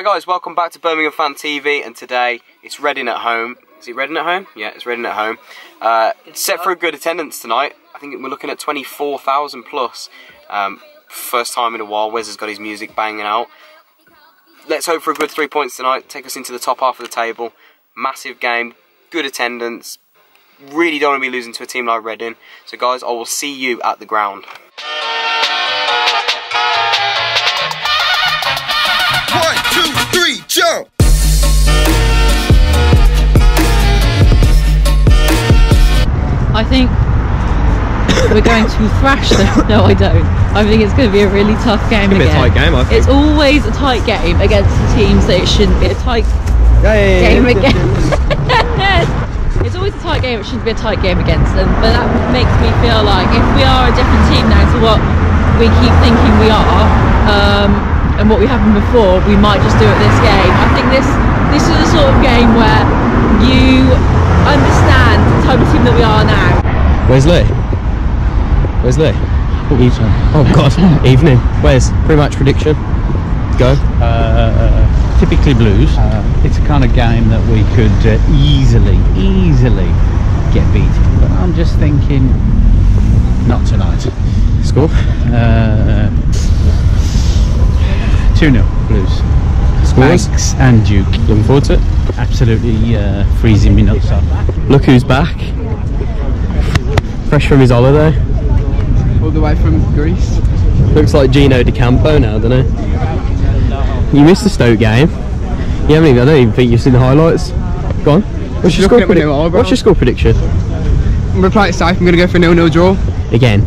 Hi guys, welcome back to Birmingham Fan TV, and today it's Reading at home. Is it Reading at home? Yeah, it's Reading at home. Set for a good attendance tonight. I think we're looking at 24,000 plus. First time in a while, Wes has got his music banging out. Let's hope for a good 3 points tonight, take us into the top half of the table. Massive game, good attendance. Really don't want to be losing to a team like Reading. So guys, I will see you at the ground. Jump! I think we're going to thrash them. No, I don't. I think it's going to be a really tough game again. It's a tight game, I think. It's always a tight game against the teams that it shouldn't be a tight game against. It's always a tight game, it shouldn't be a tight game against them. But that makes me feel like if we are a different team now to what we keep thinking we are, and what we haven't before, we might just do it this game. I think this is the sort of game where you understand the type of team that we are now. Where's Lee? Where's Lee? Oh, evening. Oh God, evening. Where's pretty much prediction? Go. Typically Blues. It's a kind of game that we could easily get beaten. But I'm just thinking, not tonight. Score? 2-0 Blues. Scores? Banks and Duke. Looking forward to it. Absolutely freezing me nuts up. Look who's back. Fresh from his holiday. All the way from Greece. Looks like Gino De Campo now, doesn't he? You missed the Stoke game. You haven't even, I don't even think you've seen the highlights. Go on. What's your score prediction? What's your score prediction? I'm going to play it safe. I'm going to go for a 0-0 draw. Again?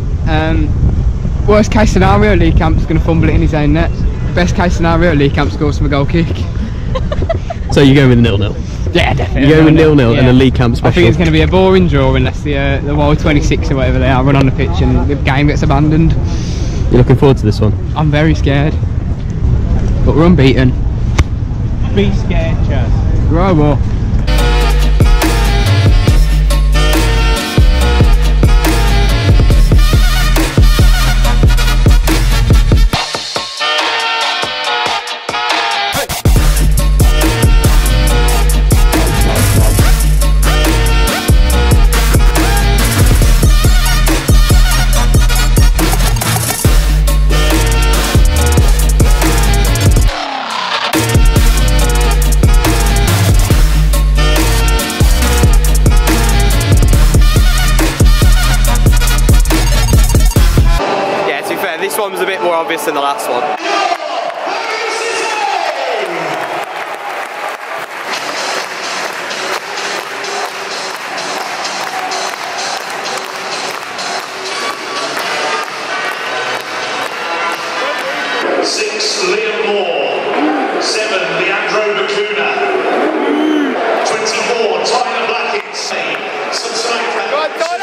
Worst case scenario, Lee Camp's going to fumble it in his own net. Best case scenario, Lee Camp scores from a goal kick. So you're going with 0-0? Yeah, definitely. You're going with 0-0 and a Lee Camp special. I think it's going to be a boring draw unless the Wild 26 or whatever they are run on the pitch and the game gets abandoned. You're looking forward to this one? I'm very scared. But we're unbeaten. Be scared, Chaz. Grow up. This one was a bit more obvious than the last one. Six, Liam Moore. Seven, Leandro Bacuna. 24, Tyler Blackett. Go on, Tyler!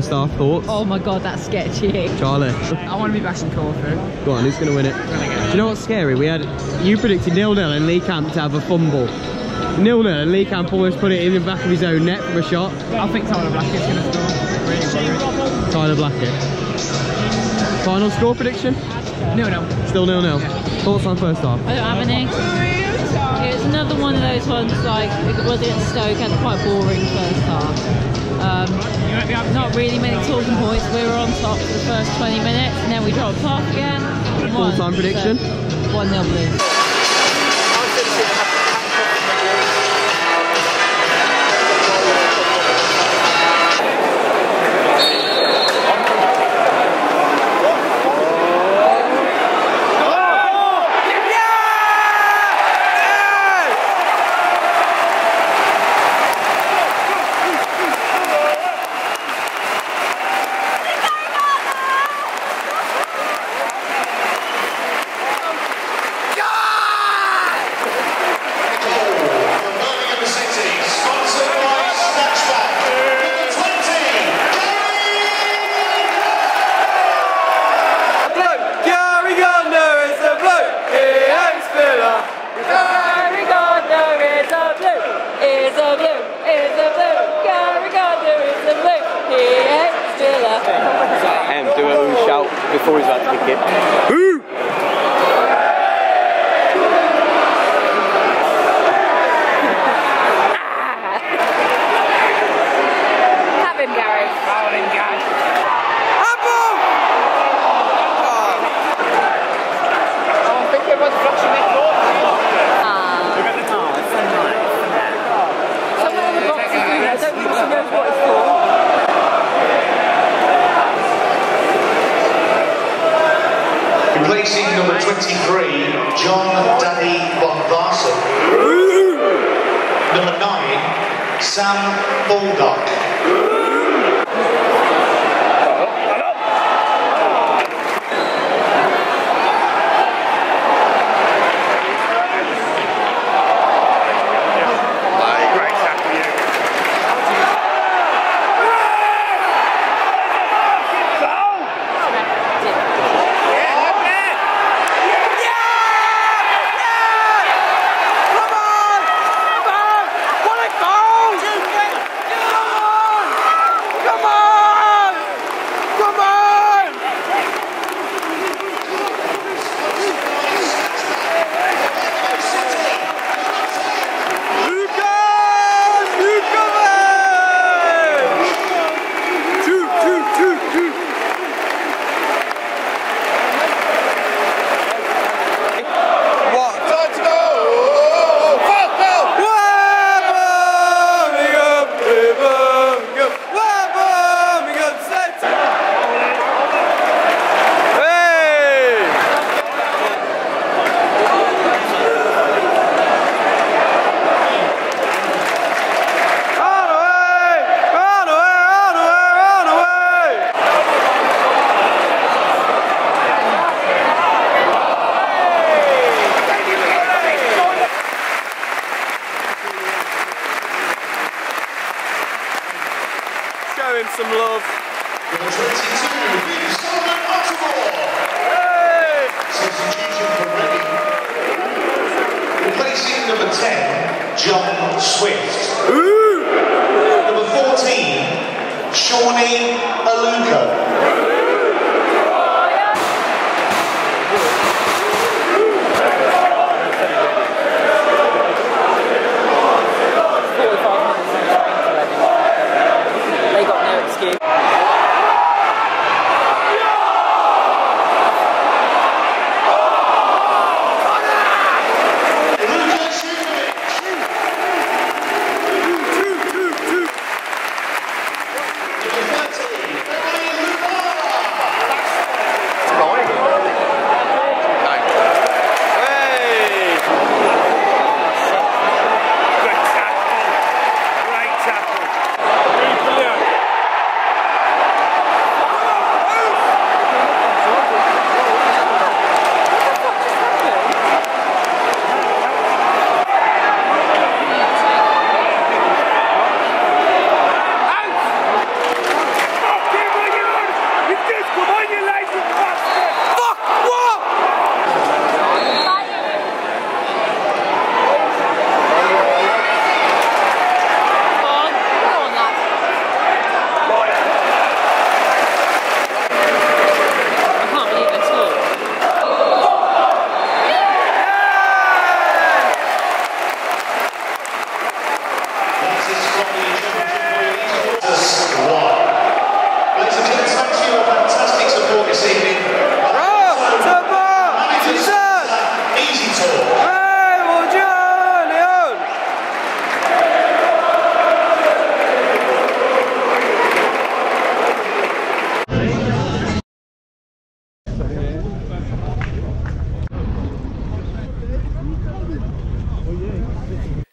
first half thoughts? Oh my god, that's sketchy. Charlie. I want to be back in Corfu. Go on, who's going to win it? Do you know what's scary? We had, you predicted 0-0 and Lee Camp to have a fumble. 0-0 and Lee Camp almost put it in the back of his own net from a shot. I think Tyler Blackett's going to score. Really Tyler Blackett. Final score prediction? 0-0. Still 0-0. Yeah. Thoughts on first half? I don't have any. It's another one of those ones, like it was at Stoke, had quite boring first half. Not really many talking points. We were on top for the first 20 minutes and then we dropped off again. Full time prediction? 1-0 Blues. Before he's about to kick it. Ooh! Have him, Gary. Foul him, Gary. Apple! Oh, I think everyone's flashing their floor. Look at the top. It's so nice. Someone on the box is doing it. I don't think she knows what it's for. Replacing number 23, John Daly von. Number 9, Sam Baldock. Some love. Hey! Substitution for Reading. Replacing number 10, John Swift. Ooh. Number 14, Shawnee Aluka.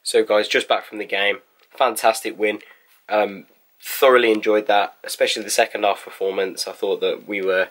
So guys, just back from the game, fantastic win. Thoroughly enjoyed that, especially the second half performance. I thought that we were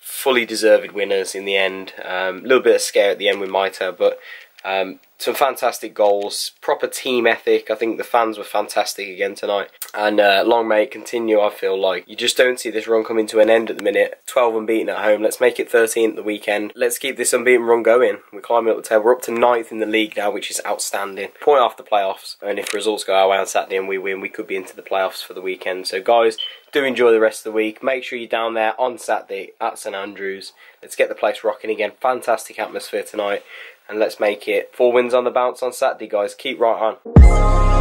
fully deserved winners in the end. A little bit of scare at the end with Mitre, but some fantastic goals, proper team ethic. I think the fans were fantastic again tonight, and long may it continue. I feel like you just don't see this run coming to an end at the minute. 12 unbeaten at home, let's make it 13 at the weekend. Let's keep this unbeaten run going. We're climbing up the table, we're up to 9th in the league now, which is outstanding. Point off the playoffs, and if results go our way on Saturday and we win, we could be into the playoffs for the weekend. So guys, do enjoy the rest of the week. Make sure you're down there on Saturday at St Andrews. Let's get the place rocking again. Fantastic atmosphere tonight. And let's make it 4 wins on the bounce on Saturday, guys. Keep right on.